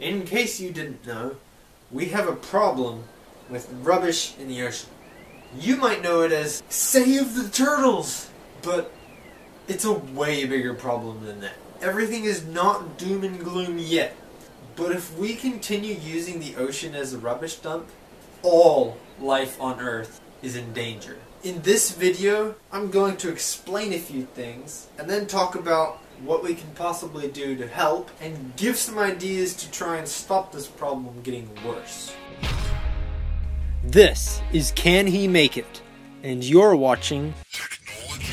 In case you didn't know, we have a problem with rubbish in the ocean. You might know it as save the turtles, but it's a way bigger problem than that. Everything is not doom and gloom yet, but if we continue using the ocean as a rubbish dump, all life on Earth is in danger. In this video, I'm going to explain a few things and then talk about what we can possibly do to help and give some ideas to try and stop this problem getting worse. This is Can He Make It? And you're watching Technology.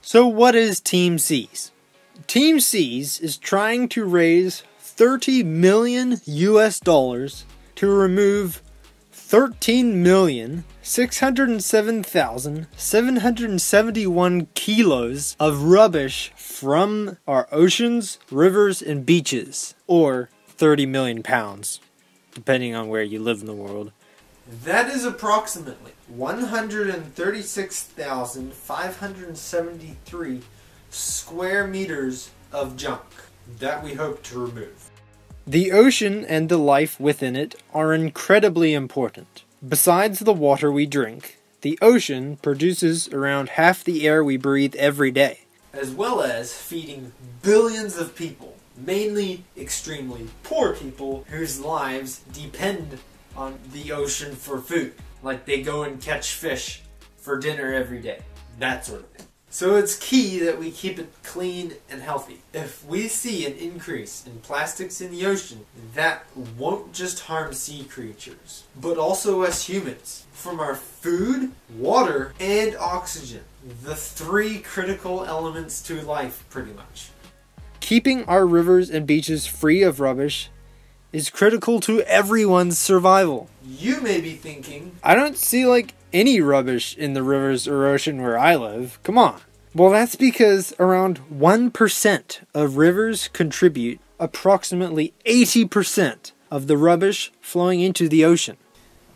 So what is Team Seas? Team Seas is trying to raise $30 million US to remove 13,607,771 kilos of rubbish from our oceans, rivers, and beaches, or 30 million pounds, depending on where you live in the world. That is approximately 136,573 square meters of junk that we hope to remove. The ocean and the life within it are incredibly important. Besides the water we drink, the ocean produces around half the air we breathe every day, as well as feeding billions of people, mainly extremely poor people whose lives depend on the ocean for food. Like they go and catch fish for dinner every day, that sort of thing. So it's key that we keep it clean and healthy. If we see an increase in plastics in the ocean, that won't just harm sea creatures, but also us humans. From our food, water, and oxygen. The three critical elements to life, pretty much. Keeping our rivers and beaches free of rubbish is critical to everyone's survival. You may be thinking, I don't see like any rubbish in the rivers or ocean where I live. Come on. Well, that's because around 1% of rivers contribute approximately 80% of the rubbish flowing into the ocean.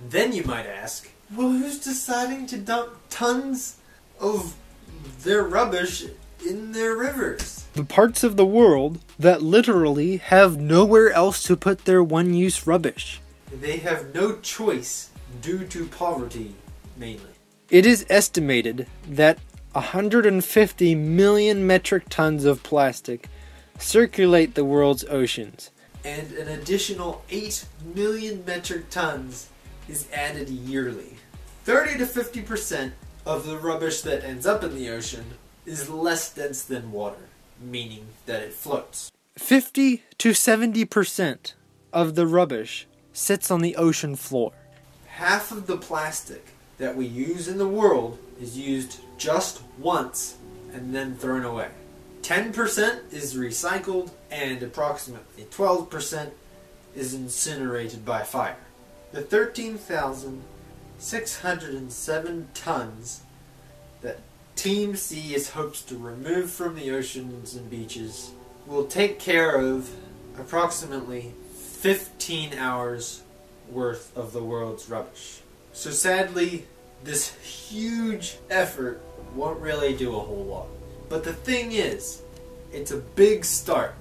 Then you might ask, well, who's deciding to dump tons of their rubbish in their rivers? The parts of the world that literally have nowhere else to put their one-use rubbish. They have no choice due to poverty, mainly. It is estimated that 150 million metric tons of plastic circulate the world's oceans, and an additional 8 million metric tons is added yearly. 30 to 50% of the rubbish that ends up in the ocean is less dense than water, meaning that it floats. 50 to 70% of the rubbish sits on the ocean floor. Half of the plastic that we use in the world is used just once and then thrown away. 10% is recycled and approximately 12% is incinerated by fire. The 13,607 tons that Team Seas hopes to remove from the oceans and beaches will take care of approximately 15 hours worth of the world's rubbish. So sadly, this huge effort won't really do a whole lot. But the thing is, it's a big start.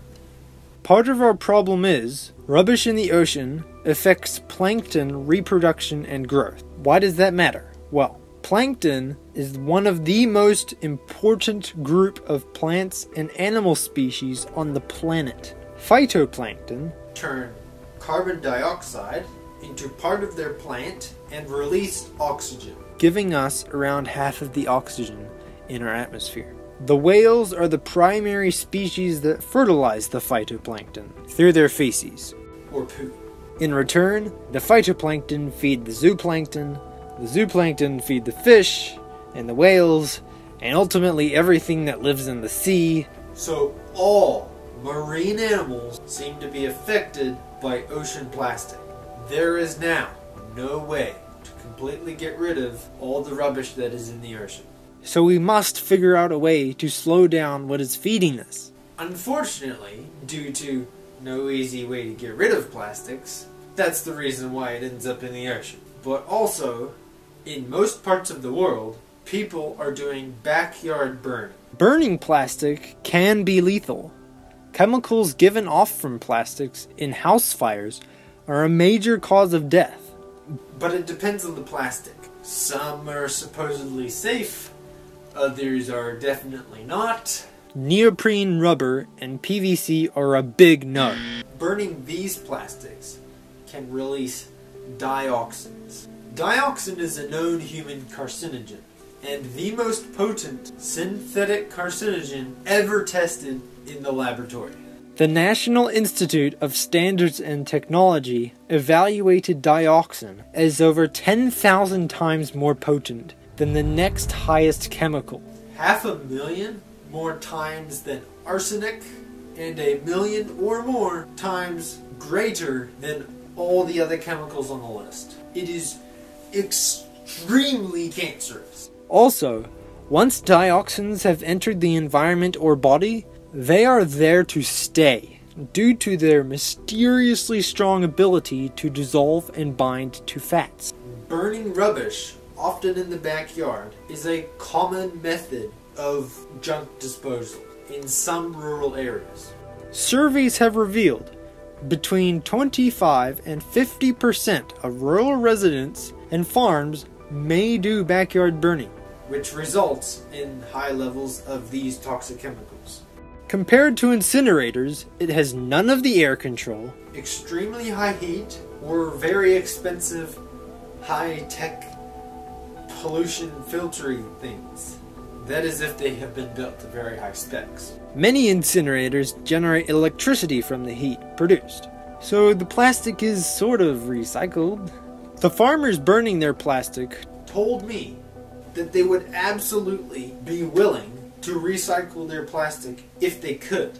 Part of our problem is, rubbish in the ocean affects plankton reproduction and growth. Why does that matter? Well, plankton is one of the most important group of plants and animal species on the planet. Phytoplankton turn carbon dioxide into part of their plant and release oxygen, giving us around half of the oxygen in our atmosphere. The whales are the primary species that fertilize the phytoplankton through their feces, or poo. In return, the phytoplankton feed the zooplankton feed the fish, and the whales, and ultimately everything that lives in the sea. So all marine animals seem to be affected by ocean plastic. There is now no way to completely get rid of all the rubbish that is in the ocean. So we must figure out a way to slow down what is feeding us. Unfortunately, due to no easy way to get rid of plastics, that's the reason why it ends up in the ocean. But also, in most parts of the world, people are doing backyard burning. Burning plastic can be lethal, Chemicals given off from plastics in house fires are a major cause of death. But it depends on the plastic. Some are supposedly safe, others are definitely not. Neoprene rubber and PVC are a big no. Burning these plastics can release dioxins. Dioxin is a known human carcinogen and the most potent synthetic carcinogen ever tested in the laboratory. The National Institute of Standards and Technology evaluated dioxin as over 10,000 times more potent than the next highest chemical. 500,000 more times than arsenic, and 1,000,000 or more times greater than all the other chemicals on the list. It is extremely cancerous. Also, once dioxins have entered the environment or body, they are there to stay due to their mysteriously strong ability to dissolve and bind to fats. Burning rubbish, often in the backyard, is a common method of junk disposal in some rural areas. Surveys have revealed between 25 and 50% of rural residents and farms may do backyard burning, which results in high levels of these toxic chemicals. Compared to incinerators, it has none of the air control, extremely high heat, or very expensive high-tech pollution filtering things. That is if they have been built to very high specs. Many incinerators generate electricity from the heat produced, so the plastic is sort of recycled. The farmers burning their plastic told me that they would absolutely be willing to recycle their plastic if they could,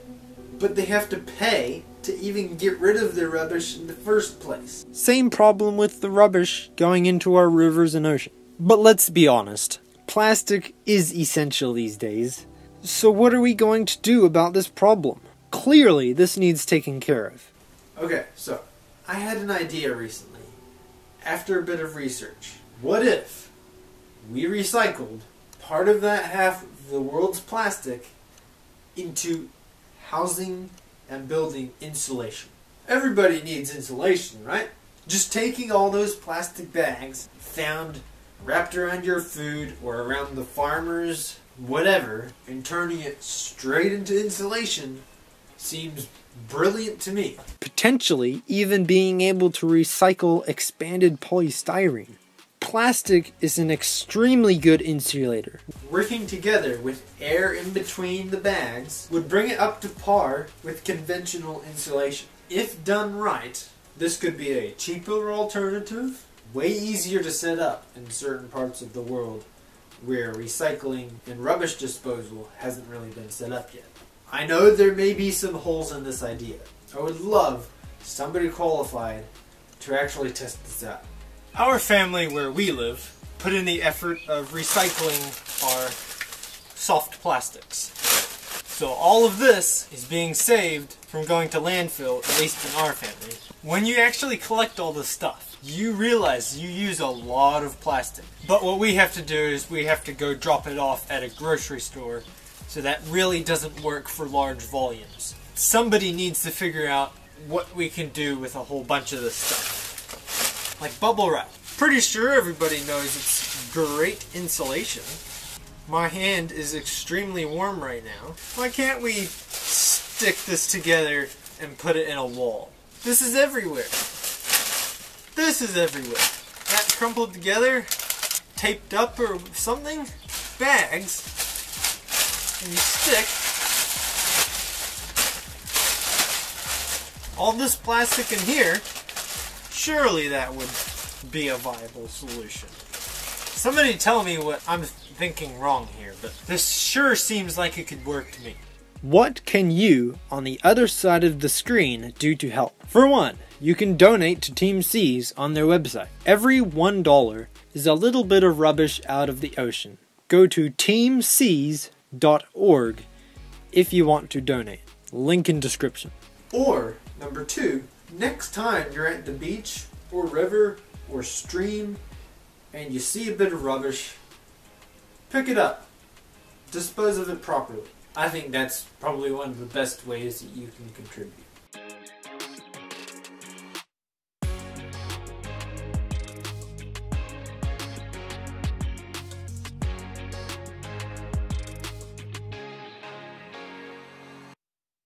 but they have to pay to even get rid of their rubbish in the first place. Same problem with the rubbish going into our rivers and oceans. But let's be honest. Plastic is essential these days, so what are we going to do about this problem? Clearly, this needs taken care of. Okay, so, I had an idea recently, after a bit of research. What if we recycled part of that half of the world's plastic into housing and building insulation? Everybody needs insulation, right? Just taking all those plastic bags found wrapped around your food or around the farmer's whatever and turning it straight into insulation seems brilliant to me. Potentially even being able to recycle expanded polystyrene. Plastic is an extremely good insulator. Working together with air in between the bags would bring it up to par with conventional insulation. If done right, this could be a cheaper alternative, way easier to set up in certain parts of the world where recycling and rubbish disposal hasn't really been set up yet. I know there may be some holes in this idea. I would love somebody qualified to actually test this out. Our family where we live put in the effort of recycling our soft plastics. So all of this is being saved from going to landfill, at least in our family. When you actually collect all this stuff, you realize you use a lot of plastic. But what we have to do is we have to go drop it off at a grocery store, so that really doesn't work for large volumes. Somebody needs to figure out what we can do with a whole bunch of this stuff. Like bubble wrap. Pretty sure everybody knows it's great insulation. My hand is extremely warm right now. Why can't we stick this together and put it in a wall? This is everywhere. This is everywhere. That crumpled together, taped up or something, bags, and you stick all this plastic in here. Surely that would be a viable solution. Somebody tell me what I'm thinking wrong here, but this sure seems like it could work to me. What can you, on the other side of the screen, do to help? For one, you can donate to Team Seas on their website. Every $1 is a little bit of rubbish out of the ocean. Go to teamseas.org if you want to donate. Link in description. Or, number two, next time you're at the beach or river or stream and you see a bit of rubbish, pick it up. Dispose of it properly. I think that's probably one of the best ways that you can contribute.